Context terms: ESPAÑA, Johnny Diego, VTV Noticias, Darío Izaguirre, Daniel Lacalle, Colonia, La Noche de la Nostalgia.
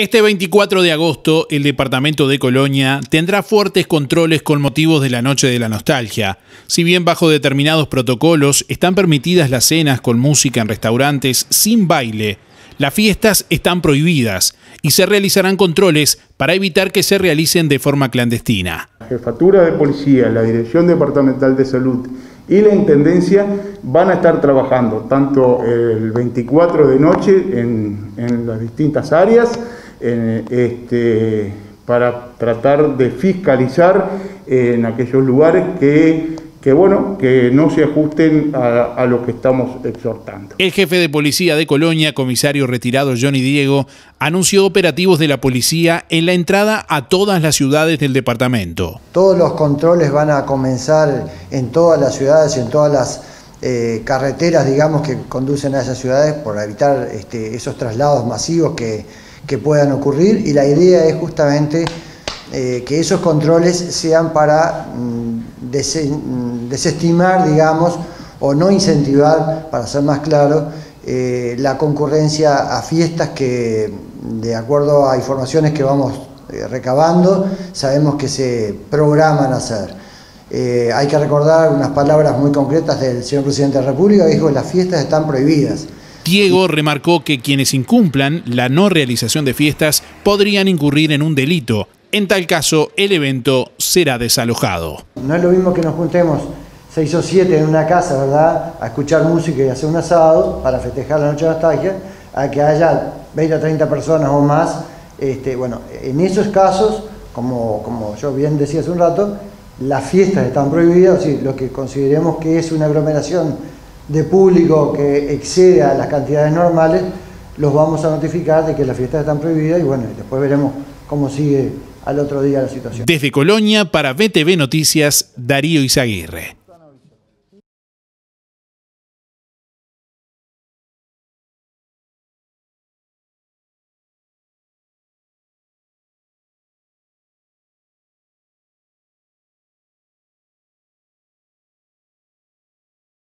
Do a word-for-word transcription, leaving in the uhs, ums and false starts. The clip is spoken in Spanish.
Este veinticuatro de agosto, el departamento de Colonia tendrá fuertes controles con motivos de la Noche de la Nostalgia. Si bien bajo determinados protocolos están permitidas las cenas con música en restaurantes sin baile, las fiestas están prohibidas y se realizarán controles para evitar que se realicen de forma clandestina. La Jefatura de Policía, la Dirección Departamental de Salud y la Intendencia van a estar trabajando tanto el veinticuatro de noche en, en las distintas áreas, En, este, para tratar de fiscalizar en aquellos lugares que, que, bueno, que no se ajusten a, a lo que estamos exhortando. El jefe de policía de Colonia, comisario retirado Johnny Diego, anunció operativos de la policía en la entrada a todas las ciudades del departamento. Todos los controles van a comenzar en todas las ciudades, en todas las eh, carreteras, digamos, que conducen a esas ciudades, por evitar este, esos traslados masivos que... que puedan ocurrir, y la idea es justamente eh, que esos controles sean para mm, des, mm, desestimar, digamos, o no incentivar, para ser más claro, eh, la concurrencia a fiestas que, de acuerdo a informaciones que vamos eh, recabando, sabemos que se programan a hacer. Eh, hay que recordar unas palabras muy concretas del señor Presidente de la República, que dijo: las fiestas están prohibidas. Diego remarcó que quienes incumplan la no realización de fiestas podrían incurrir en un delito. En tal caso, el evento será desalojado. No es lo mismo que nos juntemos seis o siete en una casa, ¿verdad?, a escuchar música y hacer un asado para festejar la Noche de Nostalgia, a que haya veinte o treinta personas o más. Este, bueno, en esos casos, como, como yo bien decía hace un rato, las fiestas están prohibidas, o sea, lo que consideremos que es una aglomeración de público que exceda las cantidades normales, los vamos a notificar de que las fiestas están prohibidas, y bueno, después veremos cómo sigue al otro día la situación. Desde Colonia, para V T V Noticias, Darío Izaguirre.